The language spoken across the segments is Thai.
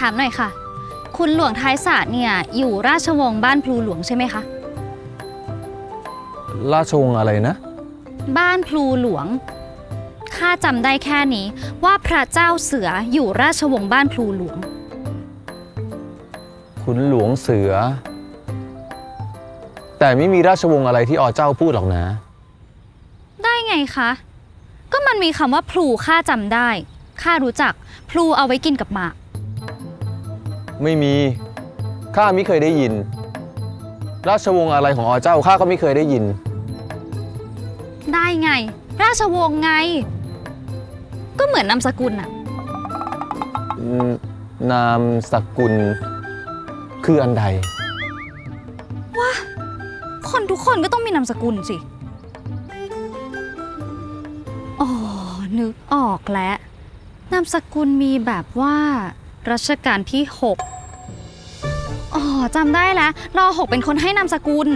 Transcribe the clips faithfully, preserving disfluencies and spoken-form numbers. ถามหน่อยค่ะคุณหลวงท้ายศาสตร์เนี่ยอยู่ราชวงศ์บ้านพลูหลวงใช่ไหมคะราชวงศ์อะไรนะบ้านพลูหลวงข้าจำได้แค่นี้ว่าพระเจ้าเสืออยู่ราชวงศ์บ้านพลูหลวงขุนหลวงเสือแต่ไม่มีราชวงศ์อะไรที่อเจ้าพูดหรอกนะได้ไงคะก็มันมีคำว่าพลูข้าจำได้ข้ารู้จักพลูเอาไว้กินกับหมากไม่มีข้าไม่เคยได้ยินราชวงศ์อะไรของอเจ้าข้าก็ไม่เคยได้ยินได้ไงราชวงศ์ไงก็เหมือนนามสกุลน่ะนามสกุลคืออันใดวะคนทุกคนก็ต้องมีนามสกุลสิอ๋อนึกออกแล้วนามสกุลมีแบบว่ารัชกาลที่หกอ๋อจำได้แล้วรอหกเป็นคนให้นามสกุล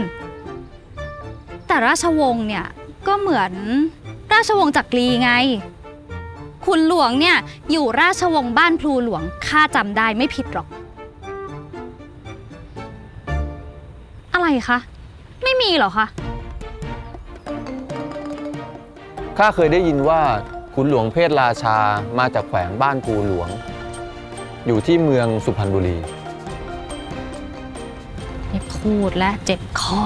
แต่ราชวงศ์เนี่ยก็เหมือนราชวงศ์จักรีไงคุณหลวงเนี่ยอยู่ราชวงศ์บ้านพลูหลวงข้าจำได้ไม่ผิดหรอกอะไรคะไม่มีหรอคะข้าเคยได้ยินว่าขุนหลวงเพชรราชามาจากแขวงบ้านพลูหลวงอยู่ที่เมืองสุพรรณบุรีไม่พูดและเจ็บคอ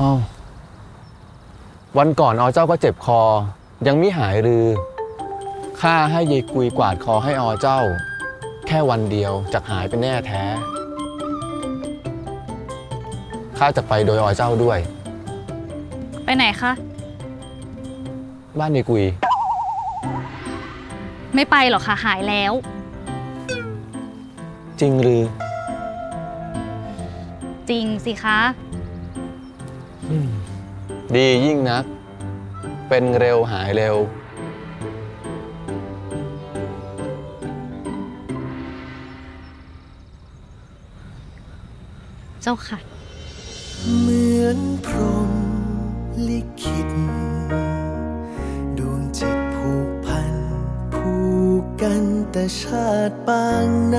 อ้าววันก่อนอเจ้าก็เจ็บคอยังไม่หายหรือข้าให้ยายกุยกวาดคอให้อเจ้าแค่วันเดียวจะหายไปแน่แท้ข้าจะไปโดยอเจ้าด้วยไปไหนคะบ้านยายกุยไม่ไปหรอกค่ะหายแล้วจริงหรือจริงสิคะดียิ่งนักเป็นเร็วหายเร็วเจ้าค่ะเหมือนพรหมลิขิตดวงจิตผูกพันผูกกันแต่ชาติปางไหน